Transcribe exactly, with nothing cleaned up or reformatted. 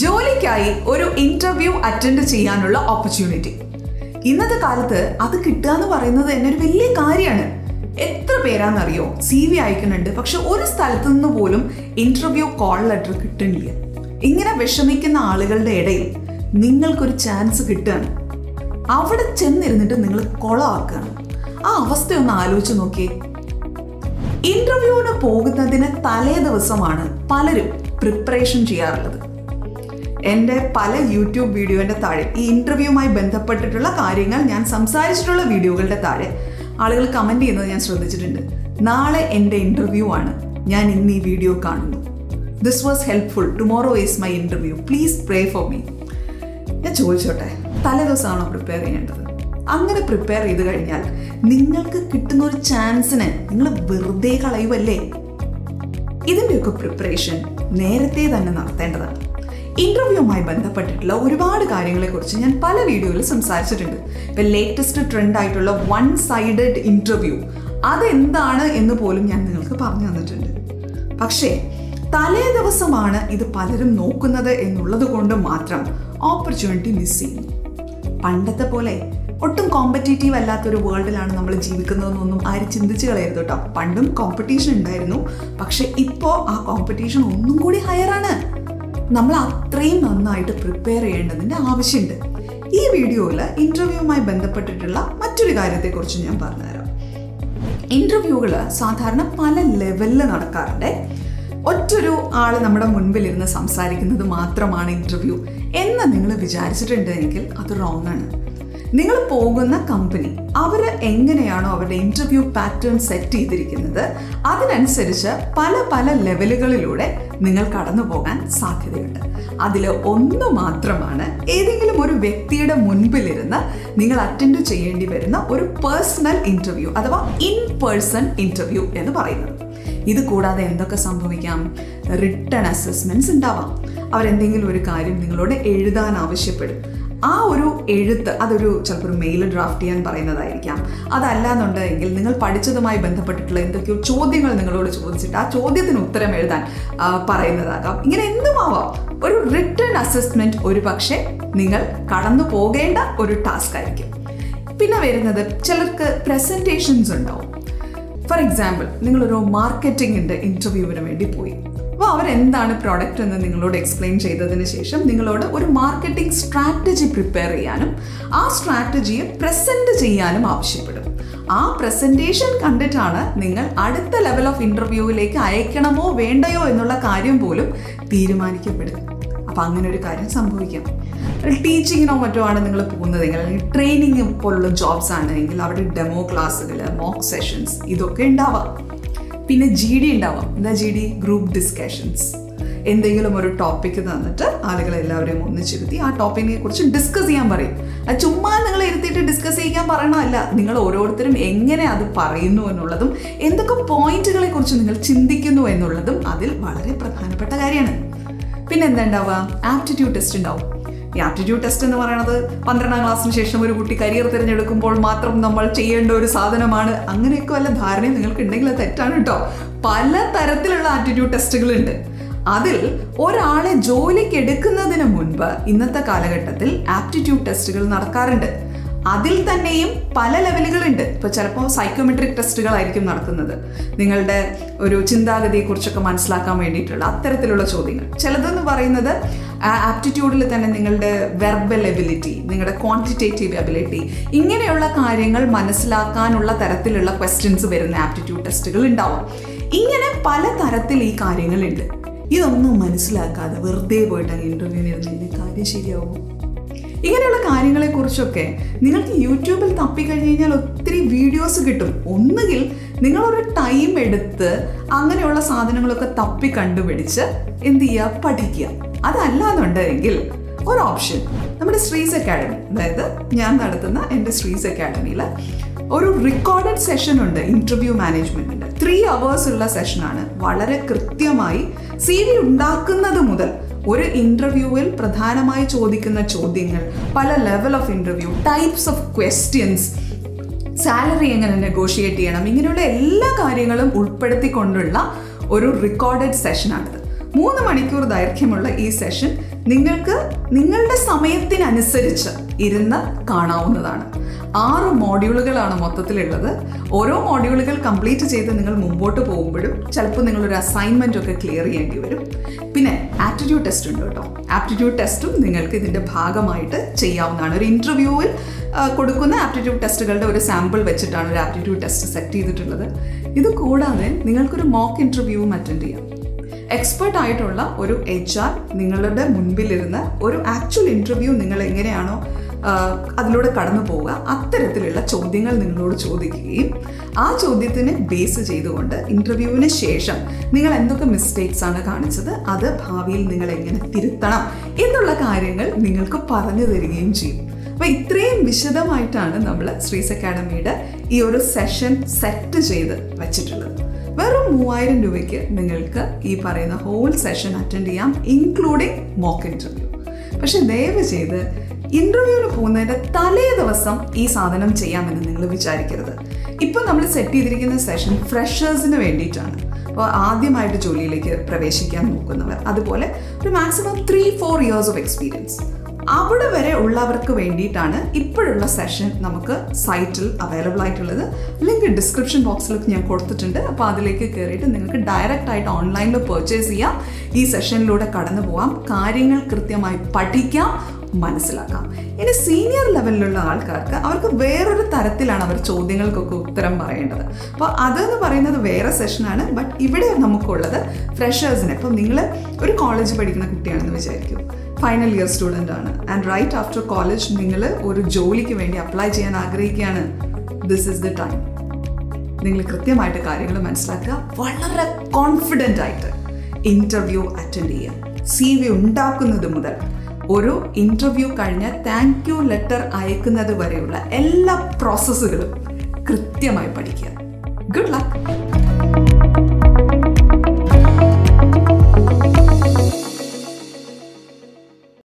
ജോലിക്കായി ഒരു interview attend ചെയ്യാനുള്ള ഓപ്പർച്യൂണിറ്റി ഇന്നത്തെ കാലത്ത് അത് കിട്ടുക എന്ന് പറയുന്നത് തന്നെ ഒരു വലിയ കാര്യമാണ്. എത്ര പേരാണെന്നറിയോ സി വി അയക്കുന്നുണ്ട്, പക്ഷെ ഒരു സ്ഥലത്തു നിന്ന് പോലും ഇന്റർവ്യൂ കോൾ ലെറ്റർ കിട്ടുന്നില്ല. ഇങ്ങനെ വിഷമിക്കുന്ന ആളുകളുടെ ഇടയിൽ നിങ്ങൾക്കൊരു ചാൻസ് കിട്ടുകയാണ്. അവിടെ ചെന്നിരുന്നിട്ട് നിങ്ങൾ കൊളമാക്കുകയാണ്. ആ അവസ്ഥയൊന്ന് ആലോചിച്ച് നോക്കിയേ. ഇന്റർവ്യൂവിന് പോകുന്നതിന് തലേ ദിവസമാണ് പലരും പ്രിപ്പറേഷൻ ചെയ്യാറുള്ളത്. എൻ്റെ പല യൂട്യൂബ് വീഡിയോൻ്റെ താഴെ ഈ ഇൻ്റർവ്യൂവുമായി ബന്ധപ്പെട്ടിട്ടുള്ള കാര്യങ്ങൾ ഞാൻ സംസാരിച്ചിട്ടുള്ള വീഡിയോകളുടെ താഴെ ആളുകൾ കമൻറ്റ് ചെയ്യുന്നത് ഞാൻ ശ്രദ്ധിച്ചിട്ടുണ്ട്. നാളെ എൻ്റെ ഇൻ്റർവ്യൂ ആണ്, ഞാൻ ഇന്ന് ഈ വീഡിയോ കാണുന്നു. This was helpful, tomorrow is my interview, please pray for me. ഞാൻ ചോദിച്ചോട്ടെ, തലേ ദിവസമാണോ പ്രിപ്പയർ ചെയ്യേണ്ടത്? അങ്ങനെ പ്രിപ്പയർ ചെയ്ത് കഴിഞ്ഞാൽ നിങ്ങൾക്ക് കിട്ടുന്ന ഒരു ചാൻസിന് നിങ്ങൾ വെറുതെ കളയുമല്ലേ? ഇതിൻ്റെയൊക്കെ പ്രിപ്പറേഷൻ നേരത്തെ തന്നെ നടത്തേണ്ടതാണ്. ഇൻ്റർവ്യൂവുമായി ബന്ധപ്പെട്ടിട്ടുള്ള ഒരുപാട് കാര്യങ്ങളെക്കുറിച്ച് ഞാൻ പല വീഡിയോയിൽ സംസാരിച്ചിട്ടുണ്ട്. ഇപ്പം ലേറ്റസ്റ്റ് ട്രെൻഡായിട്ടുള്ള വൺ സൈഡഡ് ഇൻ്റർവ്യൂ അതെന്താണ് എന്ന് പോലും ഞാൻ നിങ്ങൾക്ക് പറഞ്ഞു തന്നിട്ടുണ്ട്. പക്ഷേ തലേ ദിവസമാണ് ഇത് പലരും നോക്കുന്നത് എന്നുള്ളത് കൊണ്ട് മാത്രം ഓപ്പർച്യൂണിറ്റി മിസ് ചെയ്യുന്നു. പണ്ടത്തെ പോലെ ഒട്ടും കോമ്പറ്റേറ്റീവ് അല്ലാത്തൊരു വേൾഡിലാണ് നമ്മൾ ജീവിക്കുന്നതെന്നൊന്നും ആരും ചിന്തിച്ച് കളയരുത് കേട്ടോ. പണ്ടും കോമ്പറ്റീഷൻ ഉണ്ടായിരുന്നു, പക്ഷെ ഇപ്പോൾ ആ കോമ്പറ്റീഷൻ ഒന്നും കൂടി ഹയറാണ്. നമ്മൾ അത്രയും നന്നായിട്ട് പ്രിപ്പയർ ചെയ്യേണ്ടതിൻ്റെ ആവശ്യമുണ്ട്. ഈ വീഡിയോയിൽ ഇൻ്റർവ്യൂവുമായി ബന്ധപ്പെട്ടിട്ടുള്ള മറ്റൊരു കാര്യത്തെക്കുറിച്ച് ഞാൻ പറഞ്ഞുതരാം. ഇൻ്റർവ്യൂകൾ സാധാരണ പല ലെവലിൽ നടക്കാറുണ്ട്. ഒറ്റൊരു ആൾ നമ്മുടെ മുൻപിലിരുന്ന് സംസാരിക്കുന്നത് മാത്രമാണ് ഇൻ്റർവ്യൂ എന്ന് നിങ്ങൾ വിചാരിച്ചിട്ടുണ്ടെങ്കിൽ അത് റോങ് ആണ്. നിങ്ങൾ പോകുന്ന കമ്പനി അവർ എങ്ങനെയാണോ അവരുടെ ഇൻ്റർവ്യൂ പാറ്റേൺ സെറ്റ് ചെയ്തിരിക്കുന്നത് അതിനനുസരിച്ച് പല പല ലെവലുകളിലൂടെ നിങ്ങൾ കടന്നു പോകാൻ സാധ്യതയുണ്ട്. അതിൽ ഒന്ന് മാത്രമാണ് ഏതെങ്കിലും ഒരു വ്യക്തിയുടെ മുൻപിലിരുന്ന് നിങ്ങൾ അറ്റൻഡ് ചെയ്യേണ്ടി വരുന്ന ഒരു പേഴ്സണൽ ഇൻ്റർവ്യൂ അഥവാ ഇൻ പേഴ്സൺ ഇൻ്റർവ്യൂ എന്ന് പറയുന്നത്. ഇത് കൂടാതെ എന്തൊക്കെ സംഭവിക്കാം? റിട്ടൺ അസസ്മെൻറ്റ്സ് ഉണ്ടാവാം. അവരെന്തെങ്കിലും ഒരു കാര്യം നിങ്ങളോട് എഴുതാൻ ആവശ്യപ്പെടും. ആ ഒരു എഴുത്ത് അതൊരു ചിലപ്പോൾ ഒരു മെയിൽ ഡ്രാഫ്റ്റ് ചെയ്യാൻ പറയുന്നതായിരിക്കാം. അതല്ലാന്നുണ്ടെങ്കിൽ നിങ്ങൾ പഠിച്ചതുമായി ബന്ധപ്പെട്ടിട്ടുള്ള എന്തൊക്കെയോ ചോദ്യങ്ങൾ നിങ്ങളോട് ചോദിച്ചിട്ട് ആ ചോദ്യത്തിന് ഉത്തരം എഴുതാൻ പറയുന്നതാകാം. ഇങ്ങനെ എന്തുമാവാം. ഒരു റിട്ടൺ അസസ്മെൻറ്റ് ഒരു പക്ഷേ നിങ്ങൾ കടന്നു പോകേണ്ട ഒരു ടാസ്ക് ആയിരിക്കും. പിന്നെ വരുന്നത് ചിലർക്ക് പ്രസൻറ്റേഷൻസ് ഉണ്ടാവും. ഫോർ എക്സാമ്പിൾ, നിങ്ങളൊരു മാർക്കറ്റിങ്ങിൻ്റെ ഇൻ്റർവ്യൂവിന് വേണ്ടി പോയി. അപ്പോൾ അവരെന്താണ് പ്രോഡക്റ്റ് എന്ന് നിങ്ങളോട് എക്സ്പ്ലെയിൻ ചെയ്തതിന് ശേഷം നിങ്ങളോട് ഒരു മാർക്കറ്റിംഗ് സ്ട്രാറ്റജി പ്രിപ്പയർ ചെയ്യാനും ആ സ്ട്രാറ്റജിയെ പ്രസൻറ്റ് ചെയ്യാനും ആവശ്യപ്പെടും. ആ പ്രസൻറ്റേഷൻ കണ്ടിട്ടാണ് നിങ്ങൾ അടുത്ത ലെവൽ ഓഫ് ഇൻ്റർവ്യൂവിലേക്ക് അയക്കണമോ വേണ്ടയോ എന്നുള്ള കാര്യം പോലും തീരുമാനിക്കപ്പെടും. അപ്പോൾ അങ്ങനെ ഒരു കാര്യം സംഭവിക്കാം. ടീച്ചിങ്ങിനോ മറ്റോ ആണ് നിങ്ങൾ പോകുന്നതെങ്കിൽ, അല്ലെങ്കിൽ ട്രെയിനിങ് പോലുള്ള ജോബ്സ് ആണെങ്കിൽ അവിടെ ഡെമോ ക്ലാസ്സുകൾ, മോക്ക് സെഷൻസ് ഇതൊക്കെ ഉണ്ടാവാം. പിന്നെ ജി ഡി ഉണ്ടാവാം. എന്താ ജി ഡി? Group discussions. എന്തെങ്കിലും ഒരു ടോപ്പിക്ക് തന്നിട്ട് ആളുകളെല്ലാവരെയും ഒന്നിച്ചിരുത്തി ആ ടോപ്പിക്കിനെ കുറിച്ച് ഡിസ്കസ് ചെയ്യാൻ പറയും. അത് ചുമ്മാ നിങ്ങൾ ഇരുത്തിയിട്ട് ഡിസ്കസ് ചെയ്യാൻ പറയണമല്ല, നിങ്ങൾ ഓരോരുത്തരും എങ്ങനെ അത് പറയുന്നു എന്നുള്ളതും എന്തൊക്കെ പോയിന്റുകളെ കുറിച്ച് നിങ്ങൾ ചിന്തിക്കുന്നു എന്നുള്ളതും അതിൽ വളരെ പ്രധാനപ്പെട്ട കാര്യമാണ്. പിന്നെ എന്താ ഉണ്ടാവുക? ആപ്റ്റിറ്റ്യൂഡ് ടെസ്റ്റ് ഉണ്ടാവും. ഈ ആപ്റ്റിറ്റ്യൂഡ് ടെസ്റ്റ് എന്ന് പറയുന്നത് പന്ത്രണ്ടാം ക്ലാസ്സിന് ശേഷം ഒരു കുട്ടി കരിയർ തിരഞ്ഞെടുക്കുമ്പോൾ മാത്രം നമ്മൾ ചെയ്യേണ്ട ഒരു സാധനമാണ്. അങ്ങനെയൊക്കെ വല്ല ധാരണയും നിങ്ങൾക്ക് ഉണ്ടെങ്കിൽ അത് തെറ്റാണ് കേട്ടോ. പല തരത്തിലുള്ള ആപ്റ്റിറ്റ്യൂഡ് ടെസ്റ്റുകളുണ്ട്. അതിൽ ഒരാളെ ജോലിക്കെടുക്കുന്നതിന് മുൻപ് ഇന്നത്തെ കാലഘട്ടത്തിൽ ആപ്റ്റിറ്റ്യൂഡ് ടെസ്റ്റുകൾ നടക്കാറുണ്ട്. അതിൽ തന്നെയും പല ലെവലുകളുണ്ട്. ഇപ്പോൾ ചിലപ്പോൾ സൈക്കോമെട്രിക് ടെസ്റ്റുകളായിരിക്കും നടക്കുന്നത്, നിങ്ങളുടെ ഒരു ചിന്താഗതിയെക്കുറിച്ചൊക്കെ മനസ്സിലാക്കാൻ വേണ്ടിയിട്ടുള്ള അത്തരത്തിലുള്ള ചോദ്യങ്ങൾ. ചിലതെന്ന് പറയുന്നത് ആപ്റ്റിറ്റ്യൂഡിൽ തന്നെ നിങ്ങളുടെ വെർബൽ എബിലിറ്റി, നിങ്ങളുടെ ക്വാണ്ടിറ്റേറ്റീവ് എബിലിറ്റി, ഇങ്ങനെയുള്ള കാര്യങ്ങൾ മനസ്സിലാക്കാനുള്ള തരത്തിലുള്ള ക്വസ്റ്റ്യൻസ് വരുന്ന ആപ്റ്റിറ്റ്യൂഡ് ടെസ്റ്റുകൾ ഉണ്ടാവും. ഇങ്ങനെ പല തരത്തിൽ ഈ കാര്യങ്ങളുണ്ട്. ഇതൊന്നും മനസ്സിലാക്കാതെ വെറുതെ പോയിട്ടാണ് ഇൻ്റർവ്യൂവിന് ഇരുന്നതിൻ്റെ കാര്യം ശരിയാവും. ഇങ്ങനെയുള്ള കാര്യങ്ങളെക്കുറിച്ചൊക്കെ നിങ്ങൾക്ക് യൂട്യൂബിൽ തപ്പിക്കഴിഞ്ഞ് കഴിഞ്ഞാൽ ഒത്തിരി വീഡിയോസ് കിട്ടും. ഒന്നുകിൽ നിങ്ങളൊരു ടൈം എടുത്ത് അങ്ങനെയുള്ള സാധനങ്ങളൊക്കെ തപ്പി കണ്ടുപിടിച്ച് എന്ത് ചെയ്യുക, പഠിക്കുക. അതല്ലാന്നുണ്ടെങ്കിൽ ഒരു ഓപ്ഷൻ നമ്മുടെ ശ്രീസ് അക്കാഡമി, അതായത് ഞാൻ നടത്തുന്ന എൻ്റെ ശ്രീസ് അക്കാഡമിയിൽ ഒരു റെക്കോർഡഡ് സെഷനുണ്ട്. ഇൻ്റർവ്യൂ മാനേജ്മെൻറ്റിൻ്റെ ത്രീ അവേഴ്സുള്ള സെഷനാണ്. വളരെ കൃത്യമായി സി വി ഉണ്ടാക്കുന്നത് മുതൽ ഒരു ഇൻ്റർവ്യൂവിൽ പ്രധാനമായി ചോദിക്കുന്ന ചോദ്യങ്ങൾ, പല level of interview, types of questions, salary എങ്ങനെ നെഗോഷിയേറ്റ് ചെയ്യണം, ഇങ്ങനെയുള്ള എല്ലാ കാര്യങ്ങളും ഉൾപ്പെടുത്തിക്കൊണ്ടുള്ള ഒരു റെക്കോർഡഡ് സെഷനാണിത്. മൂന്ന് മണിക്കൂർ ദൈർഘ്യമുള്ള ഈ സെഷൻ നിങ്ങൾക്ക് നിങ്ങളുടെ സമയത്തിനനുസരിച്ച് ഇരുന്ന് കാണാവുന്നതാണ്. ആറ് മോഡ്യൂളുകളാണ് മൊത്തത്തിലുള്ളത്. ഓരോ മോഡ്യൂളുകൾ കംപ്ലീറ്റ് ചെയ്ത് നിങ്ങൾ മുമ്പോട്ട് പോകുമ്പോഴും ചിലപ്പോൾ നിങ്ങളൊരു അസൈൻമെൻ്റ് ഒക്കെ ക്ലിയർ ചെയ്യേണ്ടി വരും. പിന്നെ ആപ്റ്റിറ്റ്യൂഡ് ടെസ്റ്റ് ഉണ്ട് കേട്ടോ. ആപ്റ്റിറ്റ്യൂഡ് ടെസ്റ്റും നിങ്ങൾക്ക് ഇതിൻ്റെ ഭാഗമായിട്ട് ചെയ്യാവുന്നതാണ്. ഒരു ഇൻ്റർവ്യൂവിൽ കൊടുക്കുന്ന ആപ്റ്റിറ്റ്യൂഡ് ടെസ്റ്റുകളുടെ ഒരു സാമ്പിൾ വെച്ചിട്ടാണ് ഒരു ആപ്റ്റിറ്റ്യൂഡ് ടെസ്റ്റ് സെറ്റ് ചെയ്തിട്ടുള്ളത്. ഇത് കൂടാതെ നിങ്ങൾക്കൊരു മോക്ക് ഇൻ്റർവ്യൂവും അറ്റൻഡ് ചെയ്യാം. എക്സ്പേർട്ട് ആയിട്ടുള്ള ഒരു എച്ച് ആർ നിങ്ങളുടെ മുൻപിലിരുന്ന് ഒരു ആക്ച്വൽ ഇൻ്റർവ്യൂ നിങ്ങൾ എങ്ങനെയാണോ അതിലൂടെ കടന്നു പോവുക, അത്തരത്തിലുള്ള ചോദ്യങ്ങൾ നിങ്ങളോട് ചോദിക്കുകയും ആ ചോദ്യത്തിനെ ബേസ് ചെയ്തുകൊണ്ട് ഇൻ്റർവ്യൂവിന് ശേഷം നിങ്ങൾ എന്തൊക്കെ മിസ്റ്റേക്സ് ആണ് കാണിച്ചത്, അത് ഭാവിയിൽ നിങ്ങൾ എങ്ങനെ തിരുത്തണം എന്നുള്ള കാര്യങ്ങൾ നിങ്ങൾക്ക് പറഞ്ഞു തരികയും ചെയ്യും. അപ്പോൾ ഇത്രയും വിശദമായിട്ടാണ് നമ്മൾ ശ്രീസ് അക്കാഡമിയുടെ ഈ ഒരു സെഷൻ സെറ്റ് ചെയ്ത് വച്ചിട്ടുള്ളത്. വെറും മൂവായിരം രൂപയ്ക്ക് നിങ്ങൾക്ക് ഈ പറയുന്ന ഹോൾ സെഷൻ അറ്റൻഡ് ചെയ്യാം, ഇൻക്ലൂഡിങ് മോക്ക് ഇൻ്റർവ്യൂ. പക്ഷേ ദയവ് ചെയ്ത് ഇൻ്റർവ്യൂവിന് പോകുന്നതിൻ്റെ തലേ ദിവസം ഈ സാധനം ചെയ്യാമെന്ന് നിങ്ങൾ വിചാരിക്കരുത്. ഇപ്പം നമ്മൾ സെറ്റ് ചെയ്തിരിക്കുന്ന സെഷൻ ഫ്രഷേഴ്സിന് വേണ്ടിയിട്ടാണ്. അപ്പോൾ ആദ്യമായിട്ട് ജോലിയിലേക്ക് പ്രവേശിക്കാൻ നോക്കുന്നവർ, അതുപോലെ ഒരു maximum three four years of experience അവിടെ വരെ ഉള്ളവർക്ക് വേണ്ടിയിട്ടാണ് ഇപ്പോഴുള്ള സെഷൻ നമുക്ക് സൈറ്റിൽ അവൈലബിൾ ആയിട്ടുള്ളത്. ലിങ്ക് ഡിസ്ക്രിപ്ഷൻ ബോക്സിലൊക്കെ ഞാൻ കൊടുത്തിട്ടുണ്ട്. അപ്പോൾ അതിലേക്ക് കയറിയിട്ട് നിങ്ങൾക്ക് ഡയറക്റ്റ് ആയിട്ട് ഓൺലൈനിൽ പർച്ചേസ് ചെയ്യാം. ഈ സെഷനിലൂടെ കടന്നു പോകാം, കാര്യങ്ങൾ കൃത്യമായി പഠിക്കാം, മനസ്സിലാക്കാം. ഇനി സീനിയർ ലെവലിലുള്ള ആൾക്കാർക്ക് അവർക്ക് വേറൊരു തരത്തിലാണ് അവർ ചോദ്യങ്ങൾക്കൊക്കെ ഉത്തരം പറയേണ്ടത്. അപ്പോൾ അതെന്ന് പറയുന്നത് വേറെ സെഷനാണ്. ബട്ട് ഇവിടെ നമുക്കുള്ളത് ഫ്രഷേഴ്സിന്. ഇപ്പം നിങ്ങൾ ഒരു കോളേജ് പഠിക്കുന്ന കുട്ടിയാണെന്ന് വിചാരിക്കും, ഫൈനൽ ഇയർ സ്റ്റുഡൻ്റ് ആണ്, ആൻഡ് റൈറ്റ് ആഫ്റ്റർ കോളേജ് നിങ്ങൾ ഒരു ജോലിക്ക് വേണ്ടി അപ്ലൈ ചെയ്യാൻ ആഗ്രഹിക്കുകയാണ്. This is the time. നിങ്ങൾ കൃത്യമായിട്ട് കാര്യങ്ങൾ മനസ്സിലാക്കുക, വളരെ കോൺഫിഡൻ്റ് ആയിട്ട് ഇൻ്റർവ്യൂ അറ്റൻഡ് ചെയ്യുക. സി വി ഉണ്ടാക്കുന്നത് മുതൽ ഒരു ഇൻ്റർവ്യൂ കഴിഞ്ഞ് താങ്ക് യു ലെറ്റർ അയക്കുന്നത് വരെയുള്ള എല്ലാ പ്രോസസ്സുകളും കൃത്യമായി പഠിക്കുക. Good luck.